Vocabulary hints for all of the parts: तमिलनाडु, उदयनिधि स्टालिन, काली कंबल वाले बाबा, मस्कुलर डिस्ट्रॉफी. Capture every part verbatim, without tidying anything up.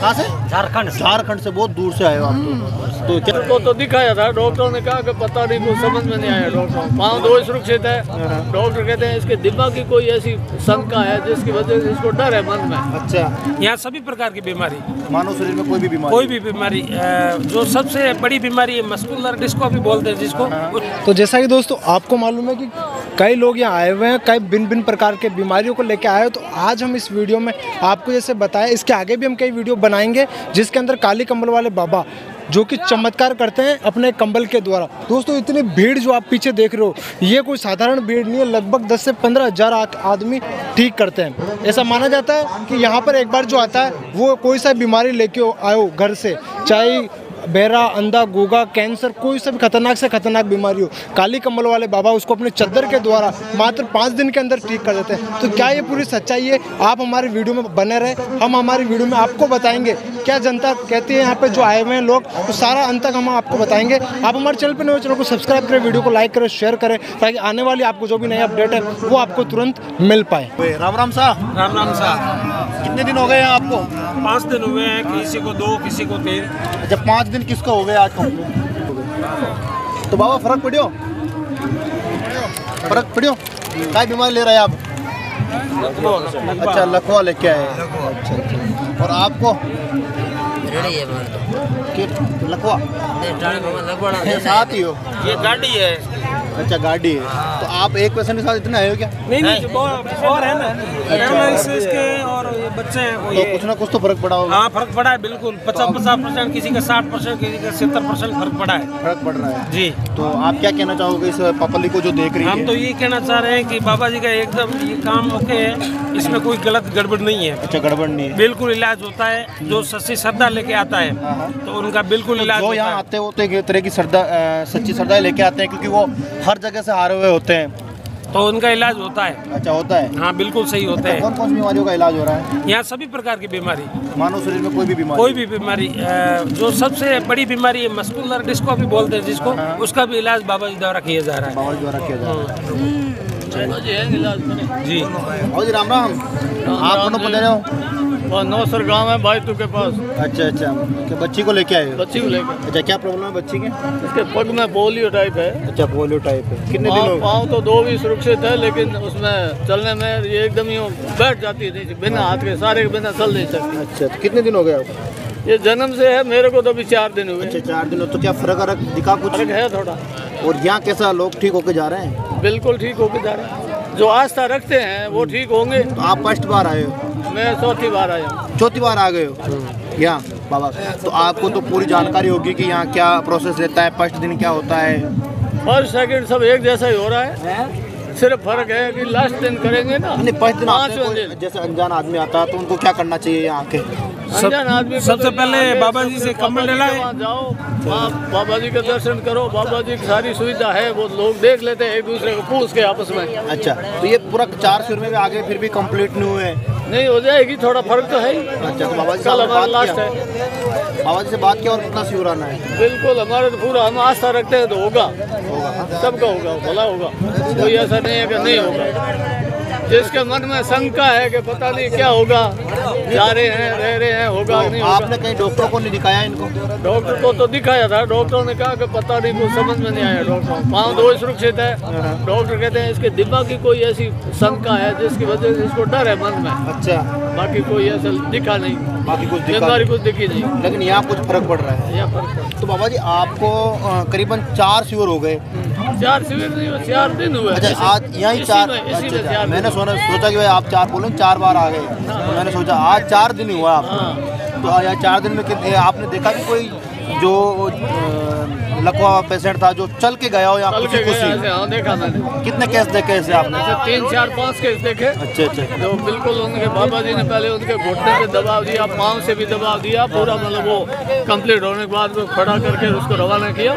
कहाँ से? झारखंड। झारखंड से बहुत दूर से आए हो आप तो। तो, तो, तो दिखाया था, डॉक्टरों ने कहा कि पता नहीं, कुछ समझ में नहीं आया। डॉक्टर पाँव दो सुरक्षित है, डॉक्टर कहते हैं इसके दिमाग की कोई ऐसी शंका है जिसकी वजह से इसको डर है मन में। अच्छा, यहाँ सभी प्रकार की बीमारी, मानव शरीर में कोई भी बीमारी, कोई भी बीमारी, जो सबसे बड़ी बीमारी है मस्कुलर डिस्ट्रॉफी बोलते हैं जिसको। तो जैसा कि दोस्तों आपको मालूम है कि कई लोग यहाँ आए हुए हैं, कई भिन्न भिन्न प्रकार के बीमारियों को लेकर आए हो। तो आज हम इस वीडियो में आपको जैसे बताया, इसके आगे भी हम कई वीडियो बनाएंगे जिसके अंदर काली कंबल वाले बाबा जो कि चमत्कार करते हैं अपने कंबल के द्वारा। दोस्तों इतनी भीड़ जो आप पीछे देख रहे हो, ये कोई साधारण भीड़ नहीं है, लगभग दस से पंद्रह हज़ार आदमी ठीक करते हैं। ऐसा माना जाता है कि यहाँ पर एक बार जो आता है वो कोई सा बीमारी लेके आयो घर से, चाहे बहरा, अंधा, गूगा, कैंसर, कोई सा भी खतरनाक से खतरनाक बीमारी हो, काली कंबल वाले बाबा उसको अपने चादर के द्वारा मात्र पाँच दिन के अंदर ठीक कर देते हैं। तो क्या ये पूरी सच्चाई है? आप हमारी वीडियो में बने रहे, हम हमारी वीडियो में आपको बताएंगे क्या जनता कहती है, यहाँ पे जो आए हुए हैं लोग, तो सारा अंत तक हम आपको बताएंगे। आप हमारे चैनल पर नए, चैनल को सब्सक्राइब करें, वीडियो को लाइक करें, शेयर करें, ताकि आने वाली आपको जो भी नई अपडेट है वो आपको तुरंत मिल पाए। राम राम साहब। राम राम साहब। कितने दिन हो गए हैं आपको? पाँच दिन हुए हैं, किसी को दो, किसी को तीन। अच्छा, पाँच दिन किसको हो गया आज? तो बाबा फर्क पड़ियो, फर्क पड़ियो। क्या बीमारी ले रहे हैं आप? अच्छा, लकवा लेके आए। अच्छा अच्छा, और आपको लकवा साथ ही हो? ये गाड़ी है। अच्छा, गाड़ी है। तो आप एक पेशेंट के साथ इतना है क्या? नहीं नहीं, और है ना, इसके और ये बच्चे हैं। तो कुछ ना कुछ तो फर्क पड़ा होगा। हाँ, फर्क पड़ा है बिल्कुल, पचास पचास परसेंट, किसी का साठ परसेंट, किसी का सत्तर परसेंट फर्क पड़ा है। फर्क पड़ रहा है जी। तो आप क्या कहना चाहोगे इस पब्लिक को जो देख रही है? हम तो ये कहना चाह रहे हैं कि बाबा जी का एकदम ये काम ओके है, इसमें कोई गलत गड़बड़ नहीं है। अच्छा, गड़बड़ नहीं है, बिल्कुल इलाज होता है। जो सच्ची श्रद्धा लेके आता है तो उनका बिल्कुल इलाज। जो यहाँ आते हो तो एक तरह की श्रद्धा, सच्ची श्रद्धा लेके आते हैं, क्योंकि वो हर जगह से हारे हुए होते हैं, तो उनका इलाज होता है। अच्छा, होता है। हाँ, बिल्कुल सही होता है। कौन कौन सी बीमारियों का इलाज हो रहा है यहाँ? सभी प्रकार की बीमारी, मानव शरीर में कोई भी बीमारी, कोई भी बीमारी, जो सबसे बड़ी बीमारी है मस्कुलर डिस्ट्रॉफी बोलते हैं जिसको, उसका भी इलाज बाबा जी द्वारा किया जा रहा है। बाबा जी द्वारा किया जा रहा है जी। और जी राम राम। आप कौन बोल रहे हो? नौसर गांव है भाई तू के पास। अच्छा अच्छा, क्या बच्ची को लेके आए? बच्ची को लेके। अच्छा, क्या प्रॉब्लम है बच्ची के? इसके पग में पोलियो टाइप है। अच्छा, पोलियो टाइप है। कितने दिन हो गए? पाँव तो दो भी सुरक्षित है, लेकिन उसमें चलने में ये एकदम ही बैठ जाती है, बिना हाथ के, सारे के बिना चल नहीं सकती। अच्छा, तो कितने दिन हो गए आपको? ये जन्म से है, मेरे को तो अभी चार दिन हुए। अच्छा, चार दिन हो। तो क्या फर्क दिखा कुछ है थोड़ा? और यहाँ कैसा लोग ठीक होके जा रहे हैं? बिल्कुल ठीक होके जा रहे हैं, जो आस्था रखते हैं वो ठीक होंगे। आप फर्स्ट बार आए हो? मैं चौथी बार आया। चौथी बार आ गए हो यहाँ बाबा? तो आपको तो पूरी जानकारी होगी कि यहाँ क्या प्रोसेस रहता है, फर्स्ट दिन क्या होता है? फर्स्ट सेकंड सब एक जैसा ही हो रहा है, है? सिर्फ फर्क है कि लास्ट दिन करेंगे ना। नहीं, फर्स्ट दिन आपसे जैसे अनजान आदमी आता है तो उनको क्या करना चाहिए यहाँ आके? अनजान आदमी सबसे पहले बाबा जी से कंबल लेना, जाओ बाबा जी का दर्शन करो, बाबा जी की सारी सुविधा है, वो लोग देख लेते हैं एक दूसरे को पूछ के आपस में। अच्छा, तो ये पूरा चार शुरू में आगे फिर भी कम्प्लीट नहीं हुए? नहीं, हो जाएगी, थोड़ा फर्क तो है ही। अच्छा, तो बाबा जी से बात लास्ट है, बाबा जी से बात किया और कितना शिवर आना है? बिल्कुल, हमारा तो पूरा, हम आस्था रखते हैं तो होगा, होगा सबका होगा, भला होगा, कोई ऐसा नहीं है कि नहीं होगा। जिसके मन में शंका है कि पता नहीं क्या होगा, जा रहे हैं, रह रहे हैं, होगा नहीं होगा। आपने कहीं डॉक्टरों को नहीं दिखाया इनको? डॉक्टर को तो दिखाया था, डॉक्टरों ने कहा कि पता नहीं, कुछ समझ में नहीं आया। डॉक्टर पाँव दो सुरक्षित है, डॉक्टर कहते हैं इसके दिमाग की कोई ऐसी शंका है जिसकी वजह से इसको डर है मन में। अच्छा, बाकी कोई ऐसा दिखा नहीं, बाकी कुछ दिखा, कुछ दिखी नहीं, लेकिन यहाँ कुछ फर्क पड़ रहा है, यहाँ फर्क। तो बाबा जी आपको करीबन चार शिविर हो गए? चार शिविर नहीं, चार दिन हुए। अच्छा, आज यही चार? मैंने सोचा कि भाई आप चार बोले, चार बार आ गए, मैंने सोचा आज चार दिन हुआ आपको। तो यहाँ चार दिन में कितने आपने देखा कि कोई जो लकवा पेशेंट था जो चल के गया हो? या कुछ कुछ कितने केस देखे ऐसे आपने? तीन चार पाँच केस देखे। अच्छा अच्छा, जो बिल्कुल उनके बाबा जी ने पहले उनके घुटने पे दबाव दिया, पाँव से भी दबाव दिया पूरा, मतलब वो कंप्लीट होने के बाद वो खड़ा करके उसको रवाना किया।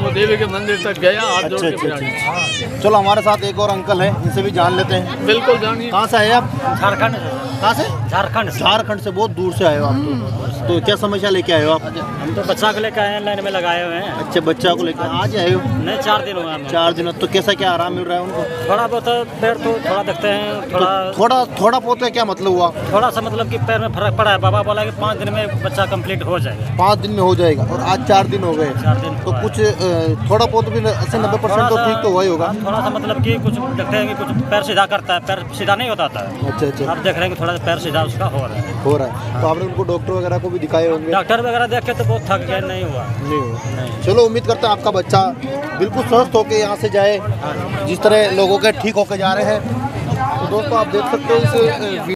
वो देवी के मंदिर तक गया। अच्छा अच्छा, चलो हमारे साथ एक और अंकल है, इनसे भी जान लेते हैं। बिल्कुल जानिए। कहाँ से आए आप? झारखंड। कहाँ से? झारखंड। झारखंड से बहुत दूर से आए हो आप, तो क्या समस्या लेके आए हो आप? हम तो बच्चा को लेकर आए हैं, लाइन में लगाए हुए हैं। अच्छा, बच्चा को लेकर आज आए हो? नहीं, चार दिन हुआ। चार दिन? तो कैसा क्या आराम मिल रहा है उनको? थोड़ा बहुत पैर तो थोड़ा देखते हैं, थोड़ा थोड़ा थोड़ा बहुत है। क्या मतलब हुआ? थोड़ा सा मतलब कि पैर में फर्क पड़ा है। बाबा बोला कि पाँच दिन में बच्चा कंप्लीट हो जाएगा। पाँच दिन में हो जाएगा और आज चार दिन हो गए। चार दिन तो कुछ थोड़ा बहुत भी अस्सी नब्बे परसेंट तो ठीक तो हुआ ही होगा। थोड़ा सा मतलब कि कुछ देखते हैं कि कुछ पैर सीधा करता है, पैर सीधा नहीं होता था। अच्छा अच्छा, आप देख रहे हैं कि थोड़ा सा पैर सीधा उसका हो रहा है हो रहा है तो आपने उनको डॉक्टर वगैरह को भी दिखाए होंगे? डॉक्टर वगैरह देख के तो बहुत थक गए, नहीं हुआ। नहीं हुआ। चलो, उम्मीद करते हैं आपका बच्चा बिल्कुल स्वस्थ होकर यहाँ से जाए, जिस तरह लोगों के ठीक होकर जा रहे हैं। तो दोस्तों, आप देख सकते हो इस